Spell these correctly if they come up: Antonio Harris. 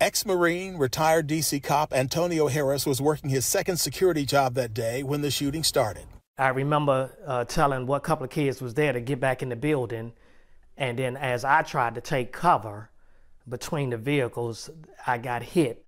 Ex-Marine, retired D.C. cop Antonio Harris was working his second security job that day when the shooting started. I remember telling what couple of kids was there to get back in the building, and then as I tried to take cover between the vehicles, I got hit.